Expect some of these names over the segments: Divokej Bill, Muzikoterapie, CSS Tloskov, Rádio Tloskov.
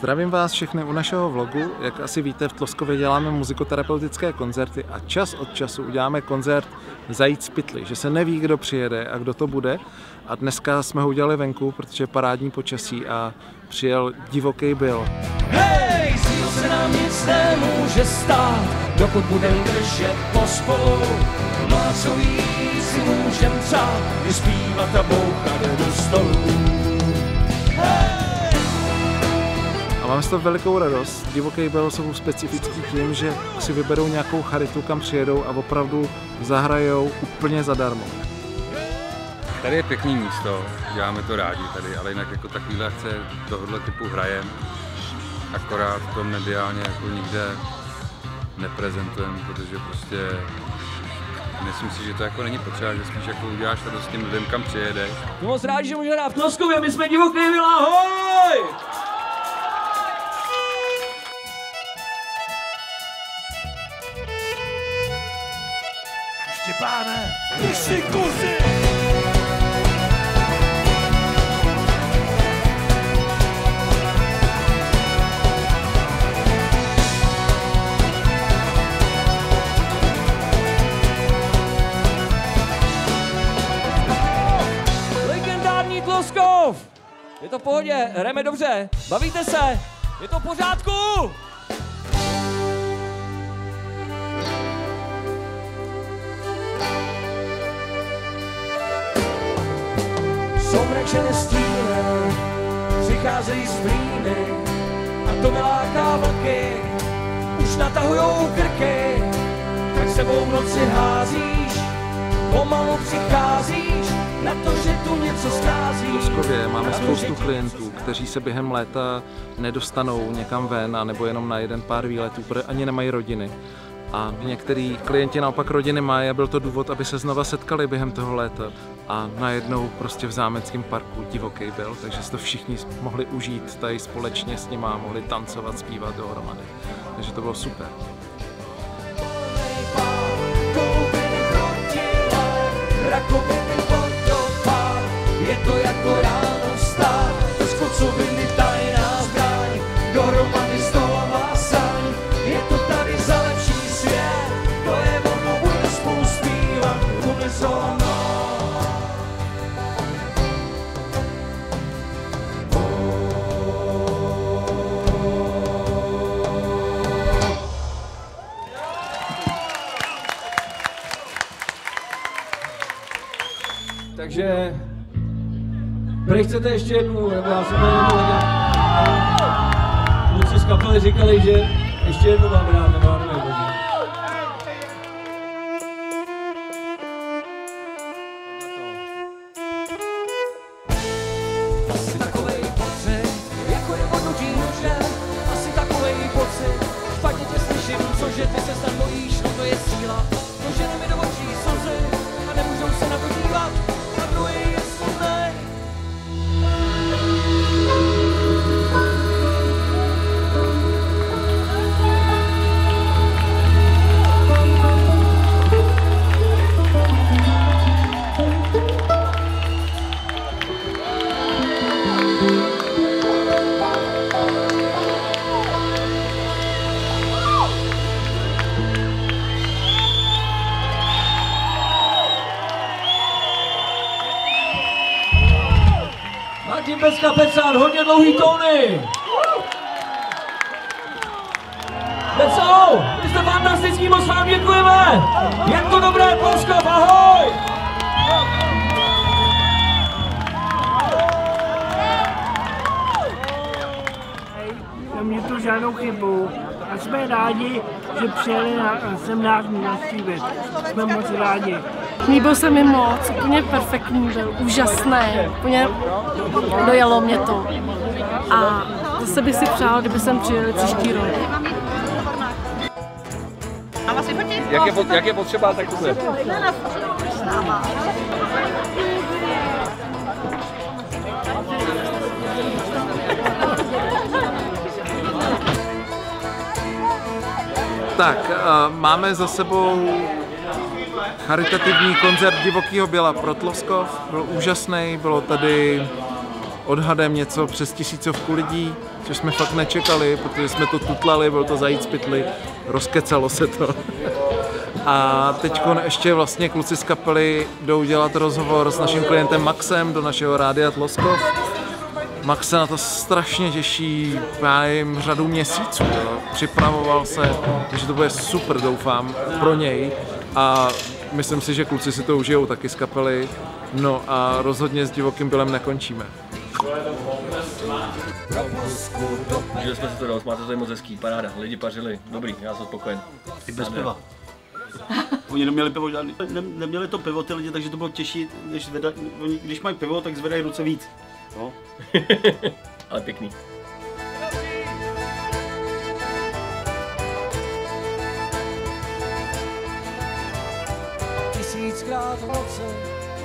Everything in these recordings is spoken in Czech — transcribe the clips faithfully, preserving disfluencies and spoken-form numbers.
Zdravím vás všechny u našeho vlogu. Jak asi víte, v Tloskově děláme muzikoterapeutické koncerty a čas od času uděláme koncert Zajíc v pytli, že se neví, kdo přijede a kdo to bude. A dneska jsme ho udělali venku, protože je parádní počasí a přijel Divokej Bill. Hej, se nám nic nemůže stát, dokud budem držet pospolu. Lásový si můžem přát, zpívat a bouchat do stolu. Máme z toho velikou radost. Divokej Bill jsou specifický tím, že si vyberou nějakou charitu, kam přijedou a opravdu zahrajou úplně zadarmo. Tady je pěkný místo, děláme to rádi tady, ale jinak jako takovýhle akce tohoto typu hrajem, akorát to mediálně jako nikde neprezentujeme, protože prostě myslím si, že to jako není potřeba, že spíš jako uděláš radost s tím lidem, kam přijedeš. No, jsem rád, že můžeme hrát v Tloskově a my jsme Divokej Bill, ahoj! Štěpáne, uši kusy! Legendární Tloskov! Je to v pohodě, hrajeme dobře, bavíte se, je to v pořádku! Soumrak šelestíne, přicházejí z mlýny a to vyláká vlky, už natahujou krky, tak sebou v noci házíš, pomalu přicházíš na to, že tu něco schází. V Tloskově máme spoustu klientů, kteří se během léta nedostanou někam ven, nebo jenom na jeden pár výletů, protože ani nemají rodiny. A některý klienti naopak rodiny mají a byl to důvod, aby se znova setkali během toho léta. A najednou prostě v zámeckém parku Divokej Bill, takže si to všichni mohli užít tady společně s nima, mohli tancovat, zpívat dohromady. Takže to bylo super. Je to jako ráno vstát, z kocoviny tajná zbraň, dohromady z toho vásaň, je to tady za lepší svět, to je ono, bude spolu zpívat, bude zóno. Takže prý chcete ještě jednu, nebo já jsem to nevěděl. Kluci z kapely říkali, že ještě jednu mám rád, nebo já nevím. Asi takovej pocit, jako je odnutí nože, asi takovej pocit, špatně tě slyším, cože ty se snad bojíš, no to je síla, to, že mi do očí slzy a nemůžou se na to dívat. Martin Beska Pecán, hodně dlouhý tóny! Pecou, vy jste fantastický, moc vám děkujeme! Jak to dobré, Tloskou, ahoj! Neměl tu žádnou chybu a jsme rádi, že přijeli sem nás navštívit. Jsme moc rádi. Líbil se mi moc, úplně perfektní byl, úžasné, úplně dojalo mě to. A zase bych si přál, kdyby jsem přijeli příští rok. Jak je, jak je potřeba, tak to se. Tak, máme za sebou charitativní koncert Divokého Billa pro Tloskov, byl úžasný, bylo tady odhadem něco přes tisícovku lidí, což jsme fakt nečekali, protože jsme to tutlali, bylo to zajít z pytli, rozkecalo se to. A teď ještě vlastně kluci z kapely jdou dělat rozhovor s naším klientem Maxem do našeho Rádia Tloskov. Max se na to strašně těší, já jim řadu měsíců, jo. Připravoval se, takže to bude super, doufám, pro něj. A myslím si, že kluci si to užijou taky z kapely. No a rozhodně s Divokým Billem nekončíme. Užili jsme si to dost, máte to tady moc hezký, paráda, lidi pařili, dobrý, já jsem spokojen. I bez piva. Oni neměli pivo žádný, ne, neměli to pivo ty lidi, takže to bylo těžší, než zvedat, oni, když mají pivo, tak zvedají ruce víc. No. Ale pěkný. Tisíckrát v noci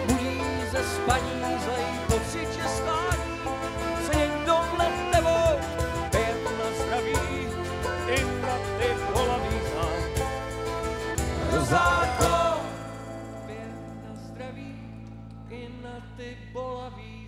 budí ze spaní zlej pocit, že stání se někdo nad tebou pět na zdraví i na ty volavý zlát. Rozáko pět na zdraví i na ty volavý